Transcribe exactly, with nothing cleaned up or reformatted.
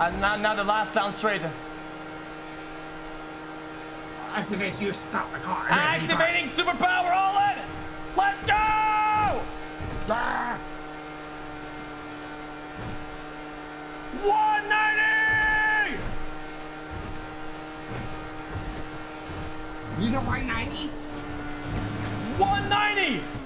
And now, now the last down straight. Activate, you stop the car. Activating superpower, all in! Let's go! Ah. one ninety! Use a one ninety? one ninety!